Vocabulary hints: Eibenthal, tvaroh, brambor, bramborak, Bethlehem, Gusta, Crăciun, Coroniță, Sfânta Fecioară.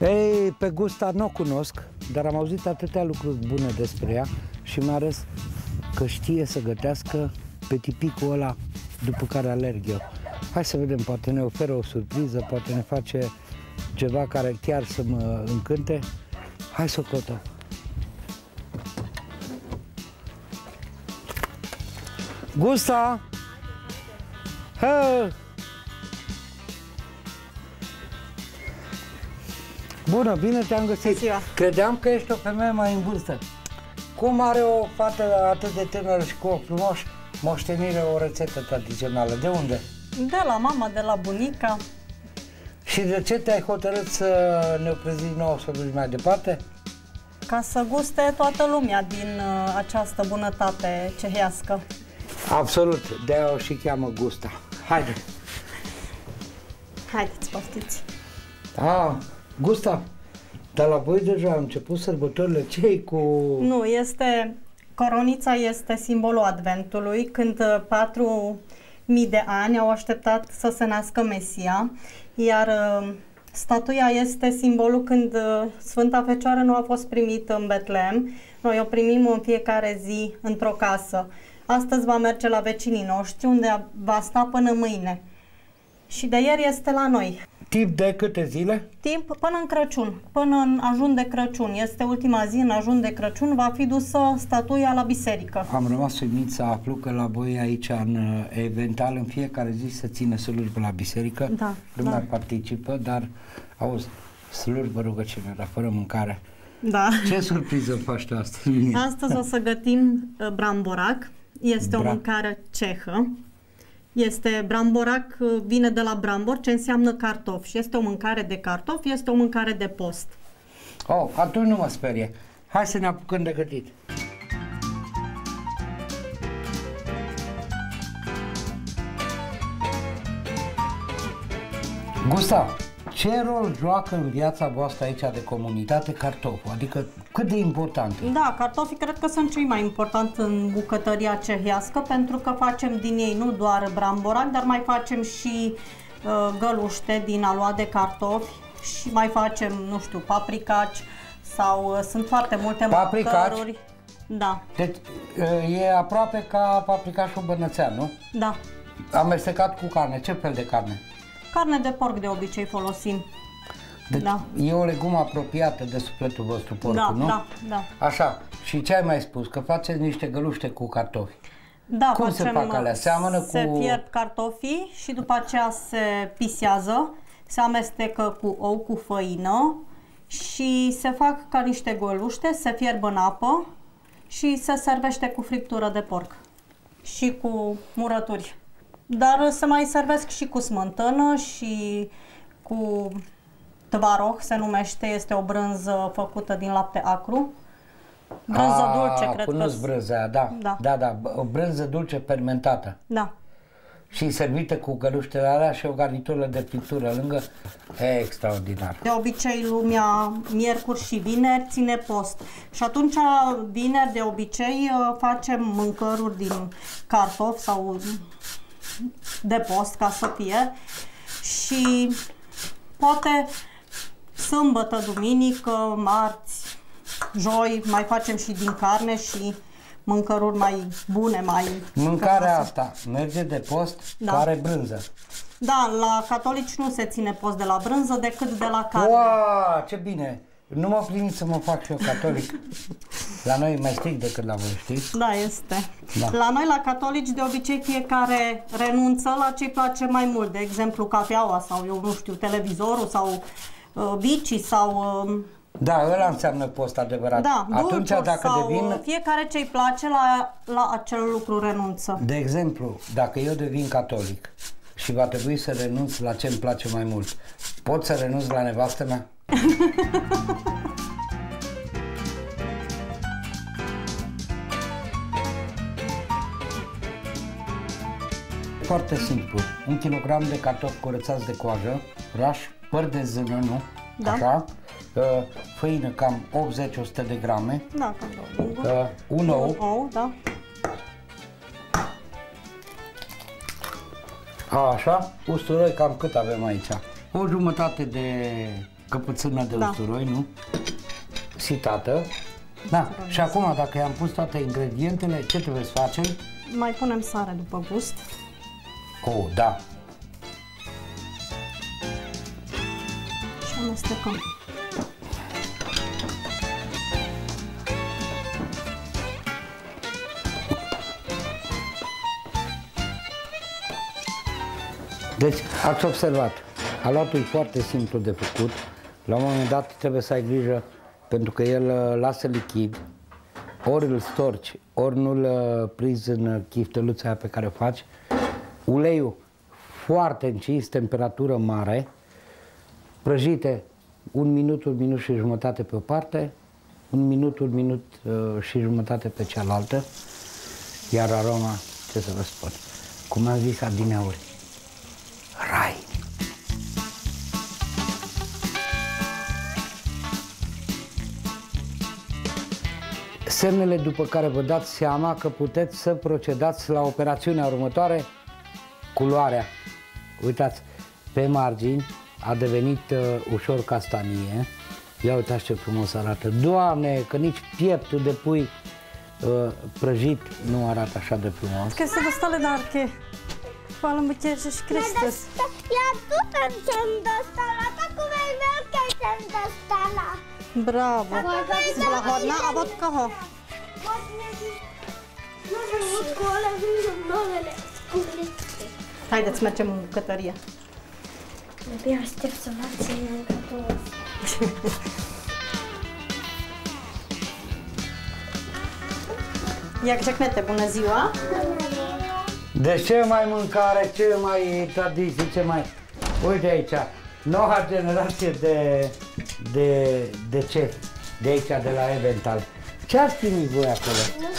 Ei, pe Gusta nu o cunosc, dar am auzit atâtea lucruri bune despre ea și mai ales că știe să gătească pe tipicul ăla după care alerg eu. Hai să vedem, poate ne oferă o surpriză, poate ne face ceva care chiar să mă încânte. Hai să o căutăm. Gusta! Hă! Bună, bine te-am găsit! Credeam că ești o femeie mai în vârstă. Cum are o fată atât de tânără și cu o frumoasă moștenire, o rețetă tradițională? De unde? De la mama, de la bunica. Și de ce te-ai hotărât să ne prezint nouă, să duci mai departe? Ca să guste toată lumea din această bunătate cehească. Absolut, de-aia o și cheamă Gusta. Haide! Haideți, poftiți! A, Gusta, dar la voi deja au început sărbătorile, cei cu... Nu, este... Coronița este simbolul Adventului, când 4.000 de ani au așteptat să se nască Mesia, iar statuia este simbolul când Sfânta Fecioară nu a fost primită în Bethlehem. Noi o primim în fiecare zi într-o casă. Astăzi va merge la vecinii noștri, unde va sta până mâine. Și de ieri este la noi. Timp de câte zile? Timp până în Crăciun, până în ajun de Crăciun. Este ultima zi în ajun de Crăciun, va fi dusă statuia la biserică. Am rămas uimit să aflu că la voi aici, în Eibenthal, în fiecare zi se ține slujbă la biserică. Da. Lumea participă, dar, auzi, slujbă rugăciune, dar fără mâncare. Da. Ce surpriză faci tu astăzi? Astăzi o să gătim bramborak. Este o mâncare cehă. Este bramborak, vine de la brambor, ce înseamnă cartof. Și este o mâncare de cartof, este o mâncare de post. Oh, atunci nu mă sperie. Hai să ne apucăm de gătit. Gusta, ce rol joacă în viața voastră aici de comunitate cartoful? Adică cât de important e? Da, cartofii cred că sunt cei mai importanti în bucătăria cehească, pentru că facem din ei nu doar bramborak, dar mai facem și găluște din aluat de cartofi și mai facem, nu știu, paprikaci sau sunt foarte multe mâncăruri. Da. Deci e aproape ca paprikașul bănățean, nu? Da. Amestecat cu carne. Ce fel de carne? Carne de porc de obicei folosim. Deci da. E o legumă apropiată de sufletul vostru, porcul, da, nu? Da, da. Așa. Și ce ai mai spus? Că faceți niște găluște cu cartofi. Da, cum facem, se fac alea? Seamănă cu... Se fiert cartofii și după aceea se pisează, se amestecă cu ou, cu făină și se fac ca niște găluște, se fierb în apă și se servește cu friptură de porc și cu murături. Dar se mai servesc și cu smântână și cu tvaroh, se numește, este o brânză făcută din lapte acru. Brânză dulce, cred că. Cunosc brânza, da. Da. Da, da, o brânză dulce fermentată. Da. Și servită cu găluștele alea și o garnitură de friptură lângă. E extraordinar. De obicei lumea miercuri și vineri ține post. Și atunci vineri de obicei facem mâncăruri din cartofi sau de post, ca să fie, și poate sâmbătă, duminică, marți, joi mai facem și din carne și mâncăruri mai bune, mai... Mâncarea asta merge de post, da, care brânză. Da, la catolici nu se ține post de la brânză decât de la carne. Uau, ce bine! Nu m-am plinit să mă fac și eu catolic. La noi e mai strict decât la voi, știți? Da, este. Da. La noi, la catolici, de obicei fiecare renunță la ce-i place mai mult. De exemplu, cafeaua sau, eu nu știu, televizorul sau vicii sau... Da, ăla înseamnă post adevărat. Da, atunci, dacă devin... Fiecare ce-i place la acel lucru renunță. De exemplu, dacă eu devin catolic și va trebui să renunț la ce-mi place mai mult, pot să renunț la nevastă mea? Foarte simplu, 1 kilogram de cartofi curățați de coajă, raș, păr de zână, nu? Da. Așa, făină cam 80-100 de grame, da, un ou, da. Așa, usturoi cam cât avem aici? O jumătate de căpățâna de usturoi, nu? Sitată. Da. Și acum, dacă i-am pus toate ingredientele, ce trebuie să facem? Mai punem sare după gust. Oh, da. Și amestecăm. Deci, ați observat, alatul e foarte simplu de făcut. La un moment dat trebuie să ai grijă, pentru că el lasă lichid, ori îl storci, ori nu-l prinzi în chifteluța pe care o faci. Uleiul foarte încins, temperatură mare, prăjite un minut și jumătate pe o parte, un minut și jumătate pe cealaltă, iar aroma, ce să vă spun, cum am zis adineauri, rai! Semnele după care vă dați seama că puteți să procedați la operațiunea următoare, culoarea. Uitați, pe margini a devenit ușor castanie. Ia uitați ce frumos arată. Doamne, că nici pieptul de pui prăjit nu arată așa de frumos. Că se gustale de arche. Palmă cerșe și crestes. Ia tu te-am dostala, dacă vei vei că te-am dostala. Bravo! Blahorna, a văd că ho! Haideți, mergem în bucătărie. Abia aștept să mă ținem încă două. Ia, Cecnete, bună ziua! De ce mai mâncare, ce mai tradiții, ce mai... Uite aici, noua generație de ce? De aici, de la Eibenthal. Ce ați primit voi acolo? Nu